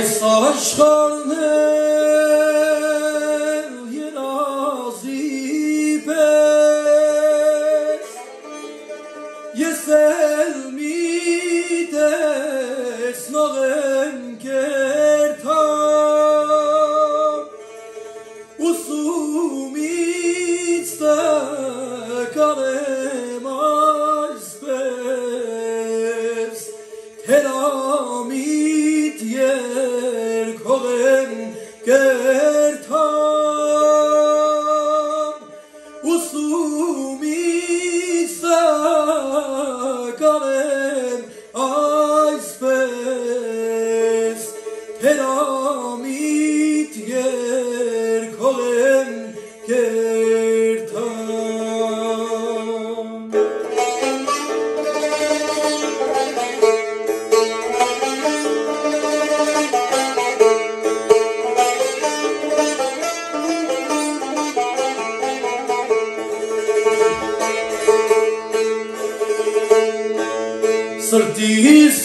I saw a shorn, you know, you sell me this northern kerta, Usu meets the Karemar's best, Teramit yer Koren kerta, Usu meets Heramit yer kolem kertam. Sırtis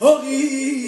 Holy